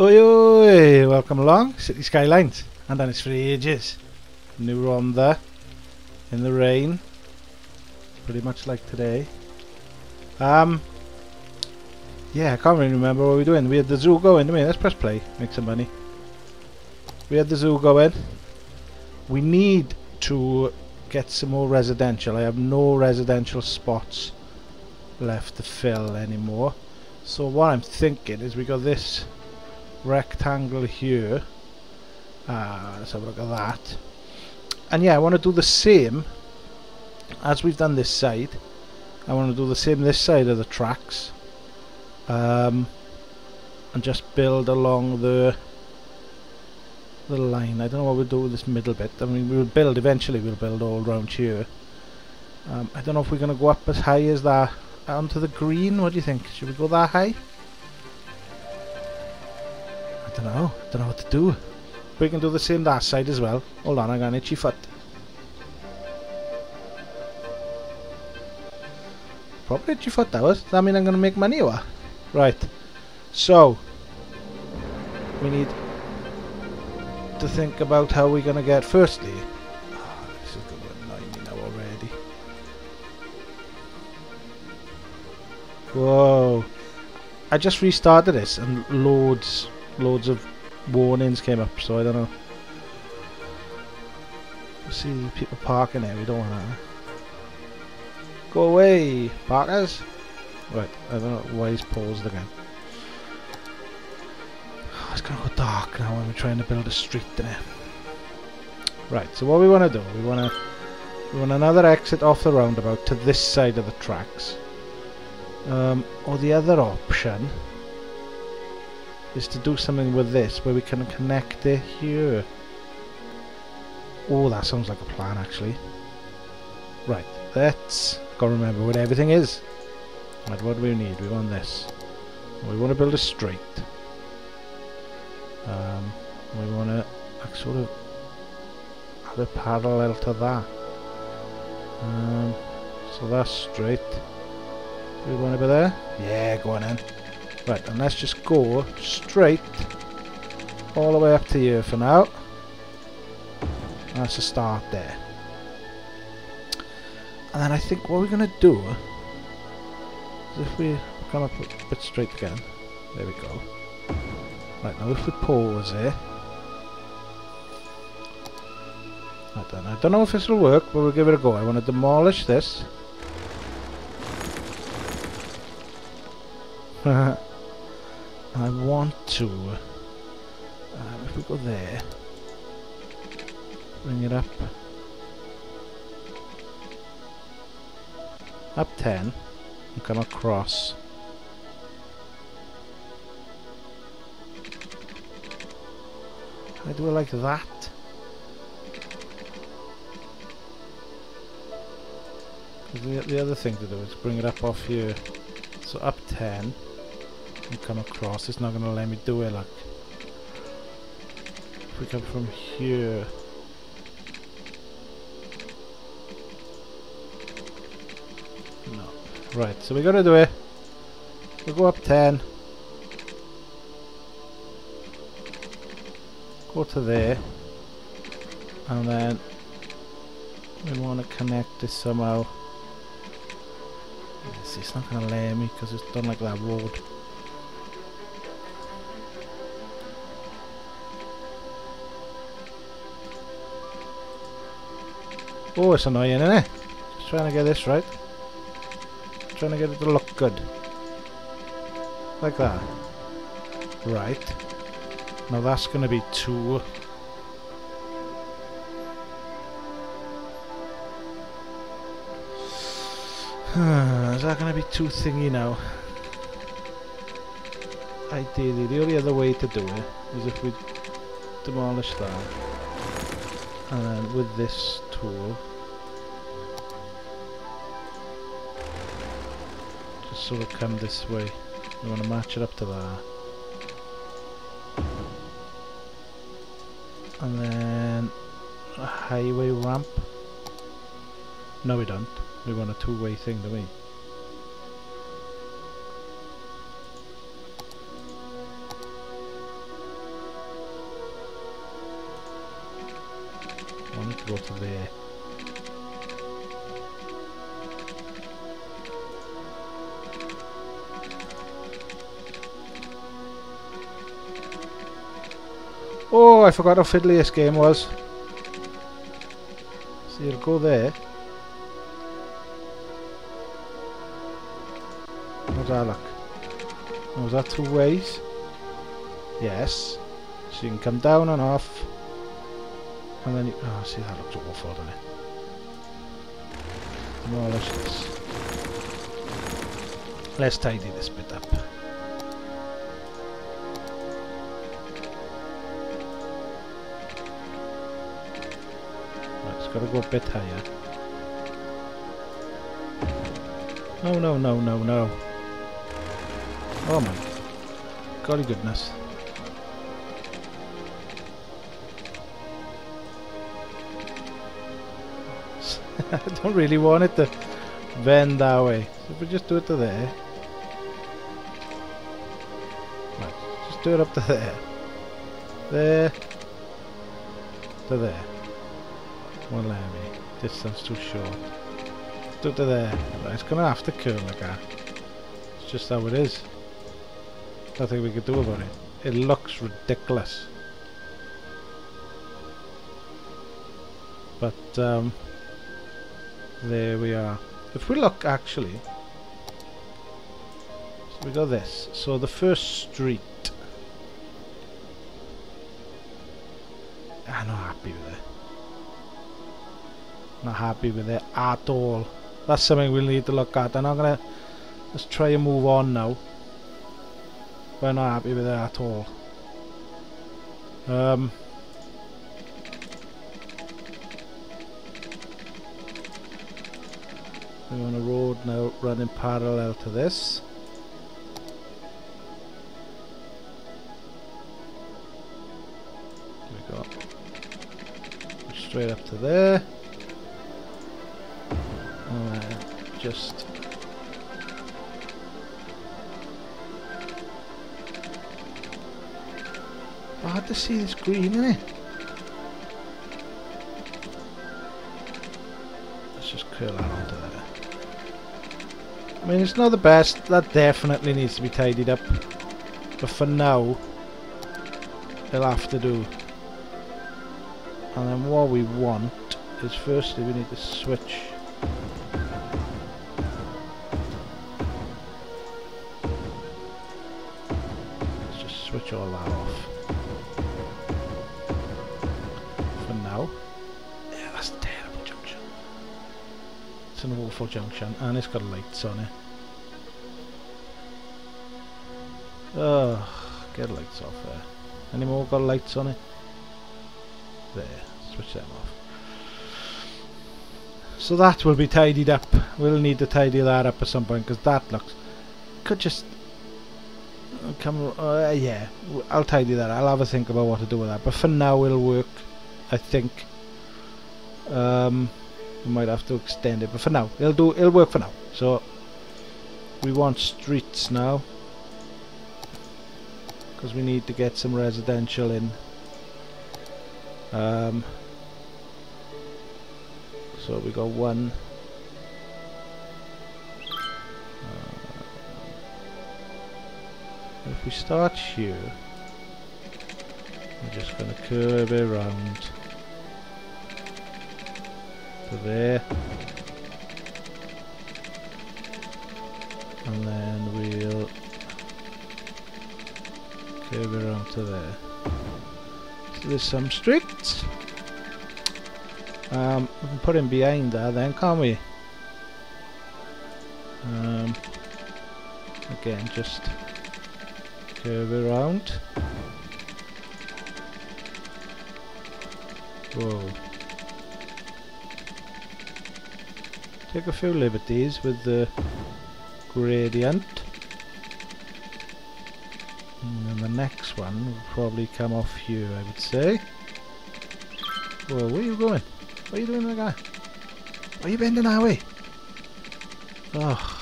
Oi oi! Welcome along, City Skylines. And then it's for ages. New Rhondda in the rain. Pretty much like today. Yeah, I can't really remember what we're doing. We had the zoo going, didn't we? Let's press play, make some money. We had the zoo going. We need to get some more residential. I have no residential spots left to fill anymore. So what I'm thinking is we got this rectangle here. Let's have a look at that. And yeah, I want to do the same as we've done this side. I want to do the same this side of the tracks, and just build along the line. I don't know what we'll do with this middle bit. I mean, we'll build eventually. We'll build all round here. I don't know if we're going to go up as high as that onto the green. What do you think? Should we go that high? I don't know. I don't know what to do. We can do the same that side as well. Hold on, I got an itchy foot. Probably itchy foot that was. Does that mean I'm going to make money or what? Right. So we need to think about how we're going to get firstly. Oh, this is going to annoy me now already. Whoa. I just restarted this and loads of warnings came up, so I don't know. I see people parking there, we don't want that. Go away, parkers! Right, I don't know why he's paused again. Oh, it's gonna go dark now when we're trying to build a street there. Right, so what we want to do, we want another exit off the roundabout to this side of the tracks. Or the other option is to do something with this where we can connect it here. Oh, that sounds like a plan actually. Right, let's gotta remember what everything is. Right, what do we need? We want this. We want to build a street. We want to sort of add a parallel to that. So that's straight. Do we want to be there? Yeah, go on in. Right, and let's just go straight all the way up to here for now. That's a start there. And then I think what we're going to do is if we come up a bit straight again. There we go. Right, now if we pause here. Right then, I don't know if this will work, but we'll give it a go. I want to demolish this. I want to, if we go there, bring it up 10, and come across. I do it like that. The other thing to do is bring it up off here, so up 10. And come across. It's not going to let me do it. Like if we come from here, no. Right. So we're going to do it. We'll go up 10. Go to there, and then we want to connect this somehow. See, it's not going to let me because it's done like that road. Oh, it's annoying, isn't it? Just trying to get this right. Trying to get it to look good. Like that. Right. Now that's going to be two. Is that going to be too thingy now? Ideally, the only other way to do it is if we demolish that. And then with this tool, just sort of come this way. You want to match it up to that, and then a highway ramp. No, we don't. We want a two-way thing, don't we? go to there. Oh, I forgot how fiddly this game was. So you'll go there. How's that look? Oh, is that two ways? Yes. So you can come down and off. And then you... Oh, see, that looks awful, doesn't it? More or less this. Let's tidy this bit up. Gotta go a bit higher. No, no, no, no, no. Oh my golly goodness. I don't really want it to bend that way. So if we just do it to there. Right, just do it up to there. There. To there. Well, let me. Distance too short. Stood to there. It's gonna have to curl like that. It's just how it is. Nothing we could do about it. It looks ridiculous. But there we are. If we look, actually, so we got this. So the first street. I'm not happy with it. Not happy with it at all. That's something we'll need to look at. And I'm gonna let's try and move on now. We're not happy with it at all. We're on a road now running parallel to this. There we go. Straight up to there. Just hard to see this green, isn't it? Let's just curl that onto there. I mean, it's not the best. That definitely needs to be tidied up. But for now, it'll have to do. And then what we want is firstly we need to switch. All that off for now. Yeah, that's a terrible junction. It's an awful junction, and it's got lights on it. Oh, get lights off there. Any more got lights on it? There, switch them off. So that will be tidied up. We'll need to tidy that up at some point because that looks could just. Come, yeah, I'll tidy that. I'll have a think about what to do with that. But for now, it'll work. I think we might have to extend it. But for now, it'll do. It'll work for now. So we want streets now because we need to get some residential in. So we got one. If we start here, we're just going to curve it around to there, and then we'll curve it around to there. So there's some streets. We can put him behind that then, can't we? Again, just curve around. Whoa. Take a few liberties with the gradient. And then the next one will probably come off here, I would say. Whoa, where are you going? What are you doing to the guy? Why are you bending that way? Oh.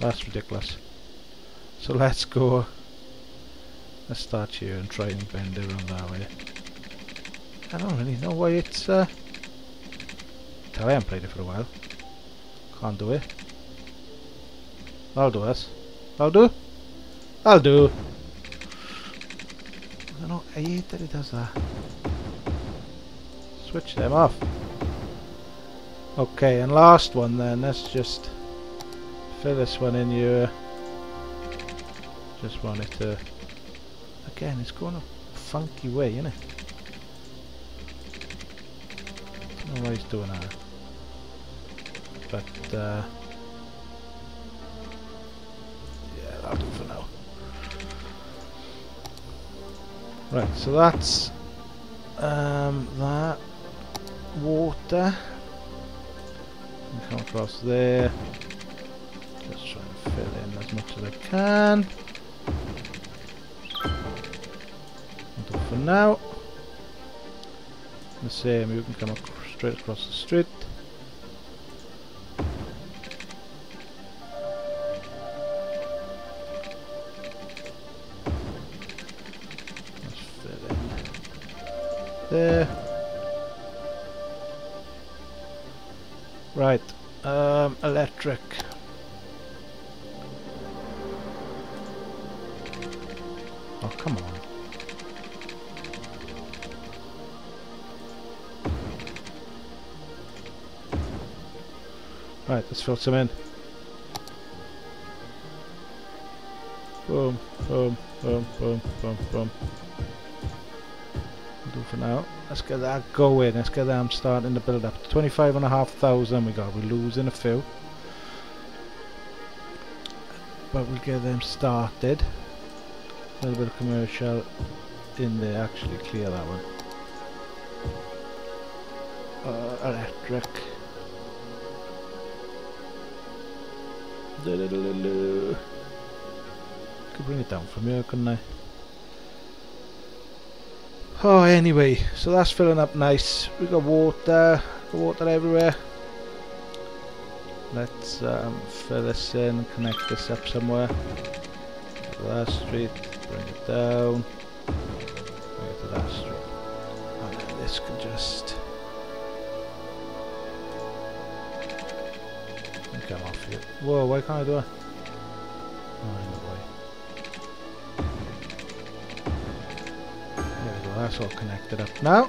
That's ridiculous. So let's go Let's start here and try and bend around that way. I don't really know why it's... I haven't played it for a while. Can't do it. I'll do this. I'll do? I'll do! I don't know, I hate that it does that. Switch them off. Okay, and last one then. Let's just fill this one in here. Just want it to... Again, it's going a funky way, isn't it? I don't know why he's doing that. But, yeah, that'll do for now. Right, so that's... that... water. Come across there. Just try and fill in as much as I can. That'll do for now. The same, you can come straight across the street. Let's fill in there. Right, electric. Oh, come on. Right, let's fill some in. Boom, boom, boom, boom, boom, boom. We'll do for now. Let's get that going. Let's get them starting to build up. 25,500 we got. We're losing a few. But we'll get them started. A little bit of commercial in there. Actually, clear that one. Electric. Could bring it down from here, couldn't I? Oh, anyway, so that's filling up nice. We got water, everywhere. Let's fill this in, connect this up somewhere. To that street, bring it down. Bring it to that street. And then this can just come off here. Whoa, why can't I do it? Oh, no way. There we go, that's all connected up now.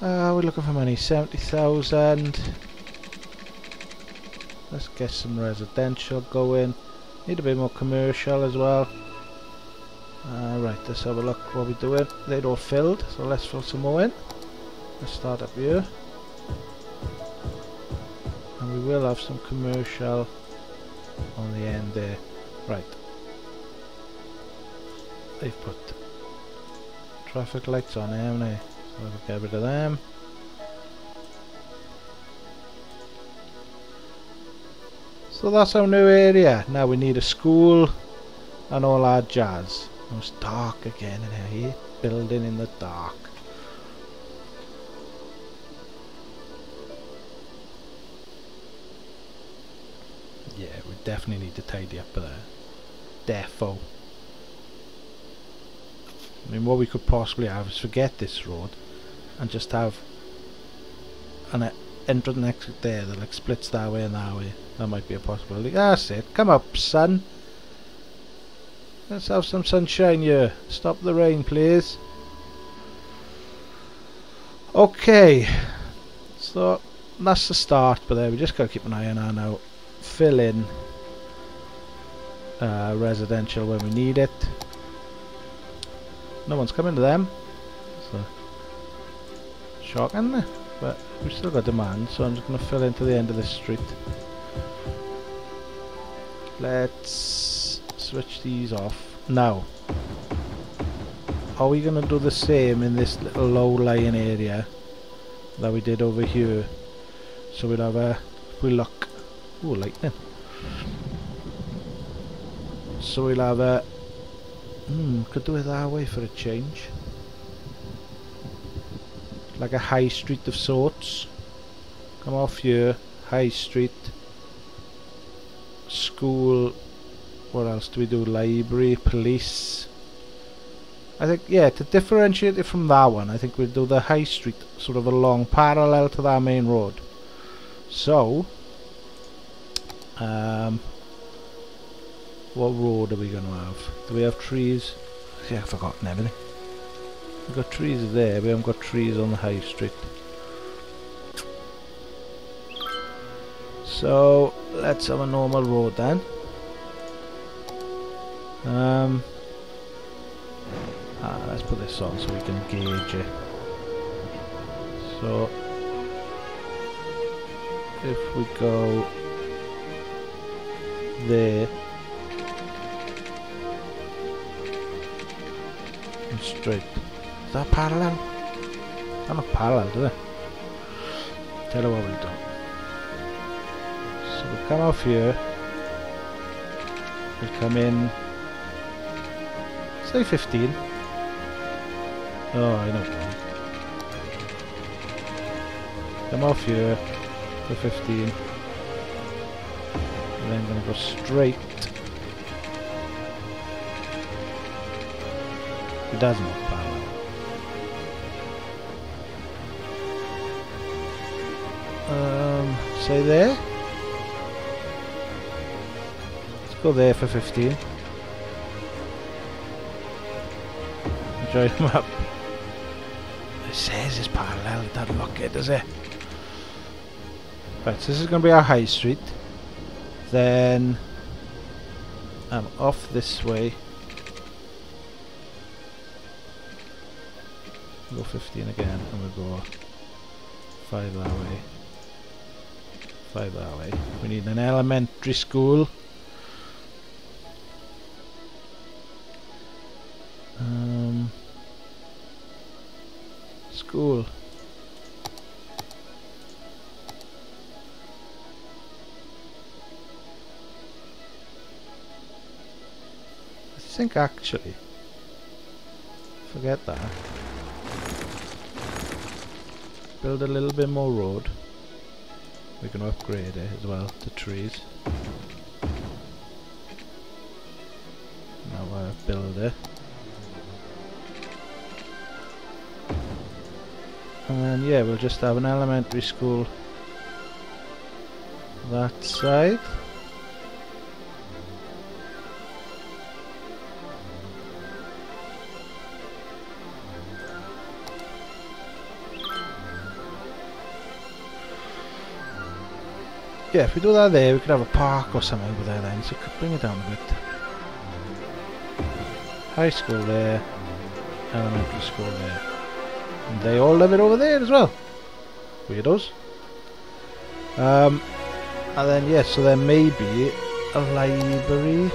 We're looking for money, 70,000. Let's get some residential going. Need a bit more commercial as well. Right, let's have a look what we're doing. They're all filled, so let's fill some more in. Let's start up here. We will have some commercial on the end there. Right. They've put traffic lights on, haven't they? So we'll get rid of them. So that's our new area. Now we need a school and all our jazz. It's dark again and I hate building in the dark. Yeah, we definitely need to tidy up there. Defo. I mean, what we could possibly have is forget this road and just have an entrance and exit there that like splits that way and that way. That might be a possibility. That's it. Come up, sun. Let's have some sunshine here. Stop the rain, please. Okay. So, that's the start, but there we just gotta keep an eye on her now. Fill in residential when we need it. No one's coming to them, so shocking, but we still got demand, so I'm just going to fill into the end of this street. Let's switch these off now. Are we going to do the same in this little low-lying area that we did over here? So we'll have a look. Oh, lightning. So we'll have a... could do it that way for a change. Like a high street of sorts. Come off here. High street. School. What else do we do? Library, police. I think, yeah, to differentiate it from that one, I think we'll do the high street sort of along parallel to that main road. So, what road are we going to have? Do we have trees? Yeah, I've forgotten everything. We've got trees there, we haven't got trees on the high street. So, let's have a normal road then. Let's put this on so we can gauge it. So, if we go there and straight, is that parallel? They're not parallel, do they? Tell you what we'll do. So we'll come off here. We'll come in. Say 15. Oh, I know. Come off here to 15. And then I'm going to go straight. It doesn't look parallel. Say there. Let's go there for 15. Enjoy the map. It says it's parallel, it doesn't look it, does it? Right, so this is going to be our high street. Then I'm off this way. Go 15 again, and we'll go 5 that way. 5 that way. We need an elementary school. School. I think actually, forget that. Build a little bit more road. We're going to upgrade it as well to trees. Now we'll build it. And then, yeah, we'll just have an elementary school that side. Yeah, if we do that there, we could have a park or something over there then, so we could bring it down a bit. High school there, elementary school there. And they all live it over there as well. Weirdos. And then, yeah, so there may be a library.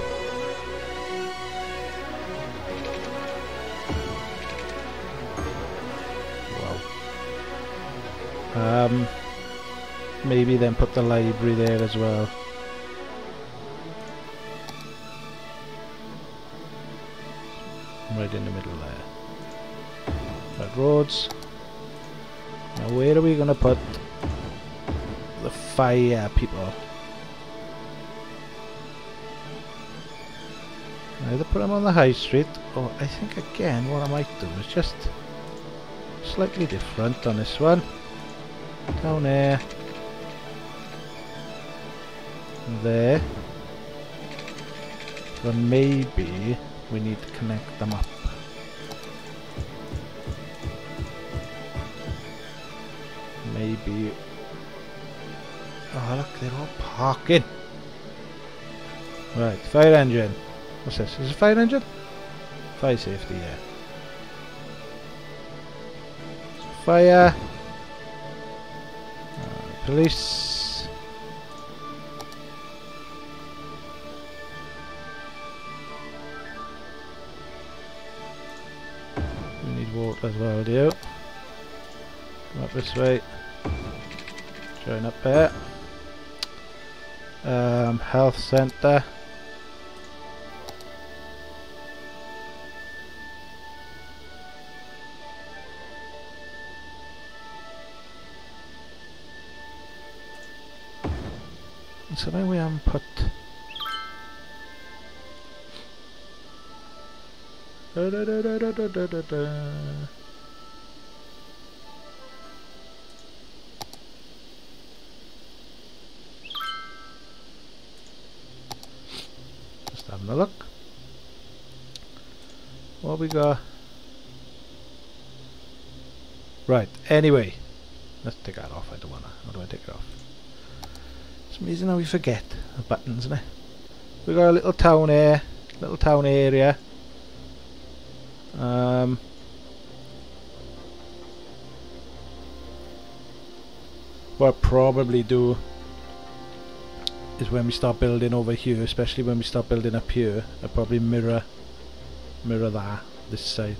Wow. Maybe then put the library there as well. Right in the middle there. Right, roads. Now where are we going to put the fire people? Either put them on the high street, or I think again what I might do is just slightly different on this one. Down there. There, but maybe we need to connect them up. Maybe. Oh look, they're all parking. Right, fire engine. What's this? Is it a fire engine? Fire safety, yeah. So fire. Police. As well, do come up this way, join up there. Health center, and so then we haven't put Just having a look. What we got? Right, anyway. Let's take that off, I don't wanna. How do I take it off? It's amazing how we forget the buttons, isn't it? We got a little town here, little town area. What I'll probably do is when we start building over here, especially when we start building up here, I'll probably mirror that, this side.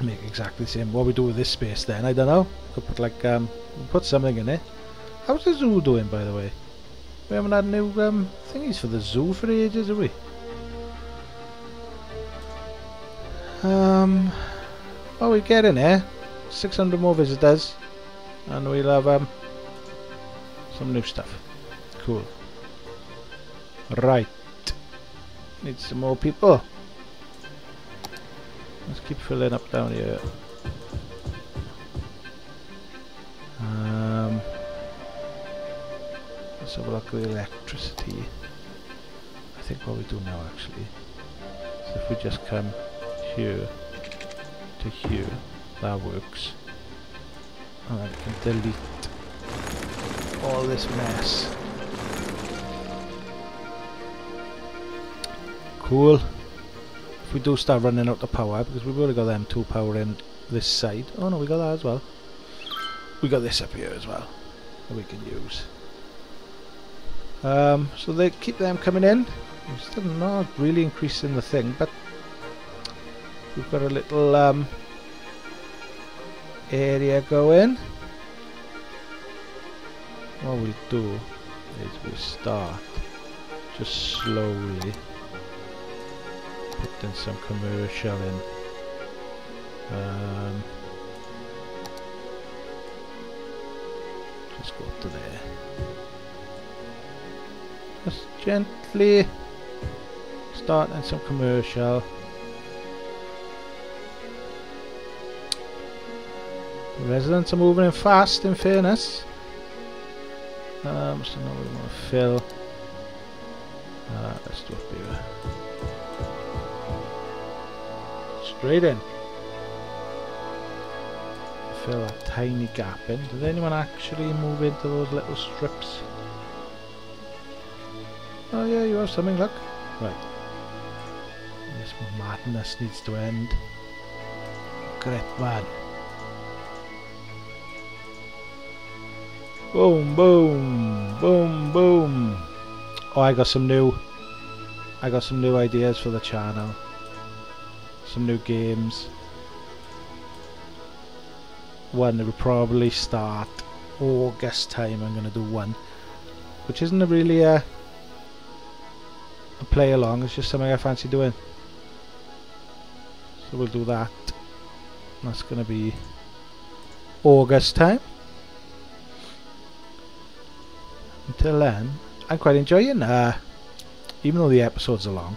Make exactly the same. What we do with this space then, I don't know. Could put like, put something in it. How's the zoo doing, by the way? We haven't had new thingies for the zoo for ages, have we? Well, we get in here, 600 more visitors, and we'll have some new stuff. Cool. Right. Need some more people. Let's keep filling up down here. Let's have a look at the electricity. I think what we do now actually is if we just come here to here, that works. And I can delete all this mess. Cool. If we do start running out of power, because we've already got them two power in this side. Oh no, we got that as well. We got this up here as well that we can use. So they keep them coming in. We're still not really increasing the thing, but we've got a little area going. What we do is we start just slowly putting some commercial in. Just go up to there. Just gently starting some commercial. Residents are moving in fast, in fairness. So now we want to fill. Let's do it bigger. Straight in. Fill that tiny gap in. Did anyone actually move into those little strips? Oh yeah, you have something, look. Right. This madness needs to end. Great man. Boom, boom, boom, boom. Oh, I got some new ideas for the channel. Some new games. One that will probably start August time. I'm gonna do one, which isn't really a play along. It's just something I fancy doing. So we'll do that. That's gonna be August time. Until then, I'm quite enjoying, even though the episodes are long,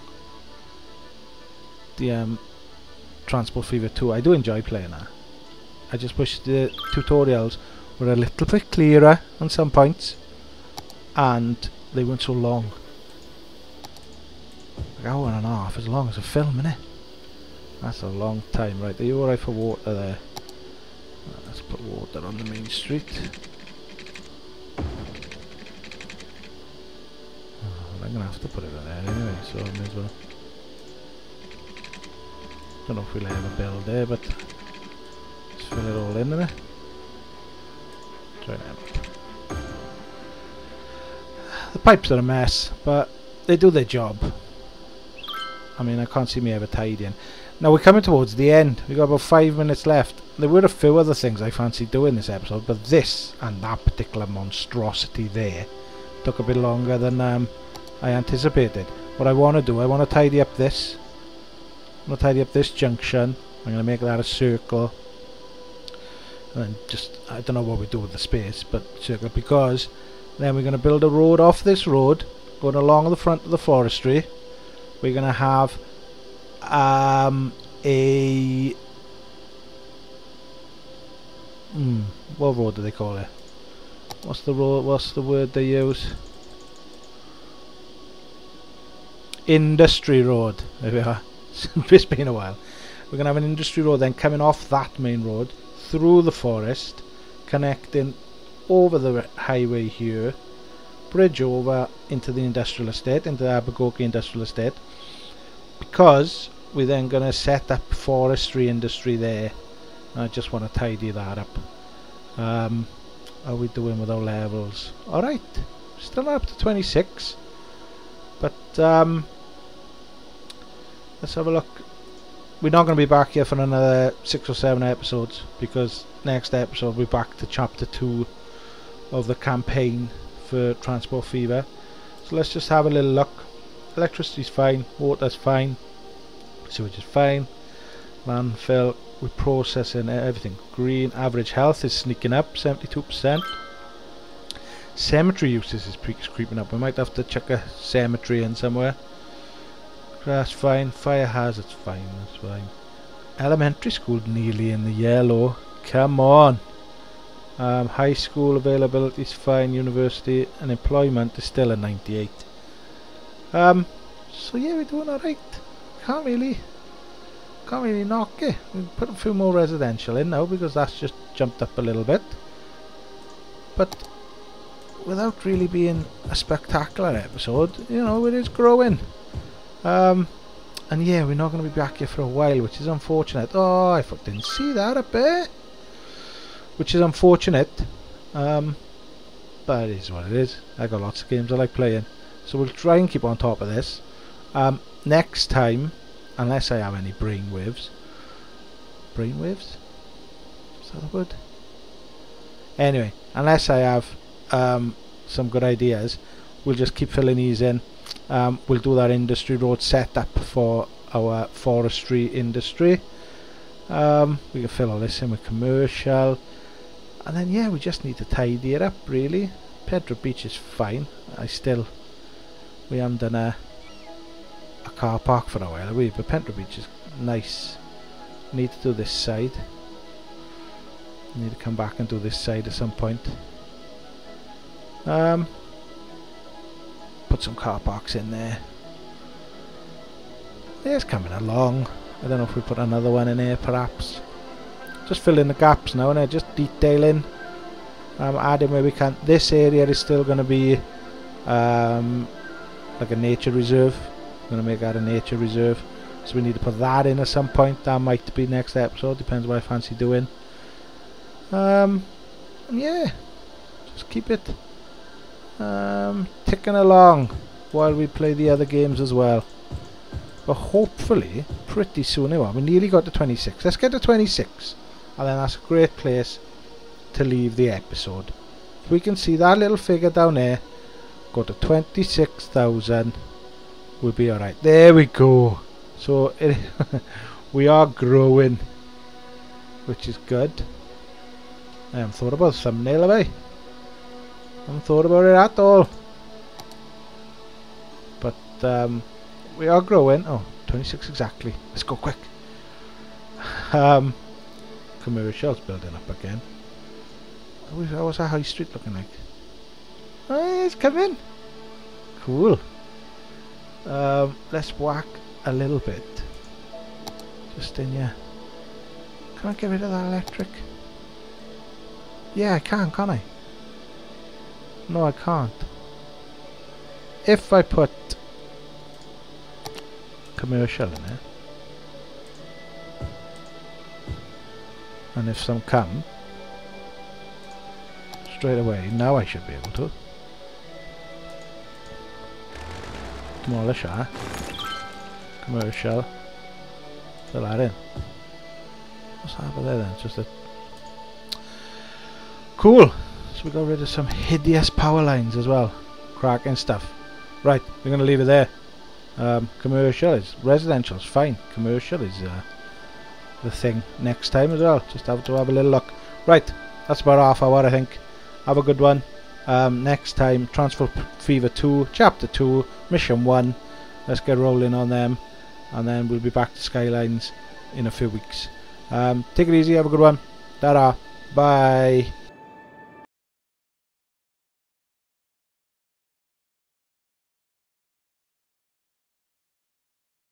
the Transport Fever 2, I do enjoy playing that. I just wish the tutorials were a little bit clearer on some points, and they weren't so long. Like an hour and a half, as long as a film, innit? That's a long time. Right, are you alright for water there? Let's put water on the main street. I'm gonna have to put it on there anyway, so I may as well. Don't know if we'll have a build there, but let's fill it all in there. Try and help. The pipes are a mess, but they do their job. I mean, I can't see me ever tidying. Now we're coming towards the end. We've got about 5 minutes left. There were a few other things I fancied doing this episode, but this and that particular monstrosity there took a bit longer than I anticipated. What I want to do, I want to tidy up this. I'm going to tidy up this junction. I'm going to make that a circle. And then just, I don't know what we do with the space, but circle, because then we're going to build a road off this road, going along the front of the forestry. We're going to have what road do they call it? What's the road? What's the word they use? Industry road. There we are. It's been a while. We're gonna have an industry road then coming off that main road through the forest, connecting over the highway here, bridge over into the industrial estate, into the Abergoki industrial estate, because we're then gonna set up forestry industry there. I just want to tidy that up. How are we doing with our levels? Alright, still up to 26, but let's have a look. We're not going to be back here for another 6 or 7 episodes, because next episode we'll be back to chapter 2 of the campaign for Transport Fever. So let's just have a little look. Electricity's fine, water's fine, sewage is fine, landfill, we're processing everything green. Average health is sneaking up, 72%. Cemetery uses is creeping up. We might have to chuck a cemetery in somewhere. That's fine. Fire hazard's fine, that's fine. Elementary school nearly in the yellow, come on. High school availability is fine. University and employment is still a 98. So yeah, we're doing alright. Can't really knock it. We can put a few more residential in now, because that's just jumped up a little bit, but without really being a spectacular episode, you know, it is growing. And yeah, we're not going to be back here for a while, which is unfortunate. Oh, I didn't see that up there, which is unfortunate. But it is what it is. I got lots of games I like playing, so we'll try and keep on top of this. Next time, unless I have any brainwaves. Brainwaves? Is that a word? Anyway, unless I have some good ideas, we'll just keep filling these in. We'll do that industry road setup for our forestry industry. We can fill all this in with commercial, and then yeah, we just need to tidy it up really. Pedro Beach is fine. We haven't done a car park for a while, have we? But Pedro Beach is nice. Need to do this side. Need to come back and do this side at some point. Put some car parks in there. It's coming along. I don't know if we put another one in here perhaps. Just fill in the gaps now, and just detailing, adding where we can. This area is still going to be like a nature reserve. I'm going to make that a nature reserve, so we need to put that in at some point. That might be next episode, depends what I fancy doing. Yeah, just keep it ticking along while we play the other games as well. But hopefully pretty soon, we nearly got to 26. Let's get to 26, and then that's a great place to leave the episode. If we can see that little figure down there, go to 26,000, we'll be alright. There we go. So we are growing, which is good. I haven't thought about the thumbnail, have I? I haven't thought about it at all, but we are growing. Oh, 26 exactly, let's go quick. Commercial's building up again. What's our high street looking like? It's coming, cool. Let's whack a little bit just in here. Can I get rid of that electric? Yeah, I can, can't I? No, I can't. If I put commercial in there, and if some come straight away, now I should be able to demolish that. Commercial, fill that in. What's happened there then? Just a cool. So we got rid of some hideous power lines as well. Cracking stuff. Right, we're going to leave it there. Commercial is... residential is fine. Commercial is the thing next time as well. Just have to have a little look. Right, that's about half hour I think. Have a good one. Next time, Transport Fever 2, Chapter 2, Mission 1. Let's get rolling on them. and then we'll be back to Skylines in a few weeks. Take it easy, have a good one. Ta-ra. Bye.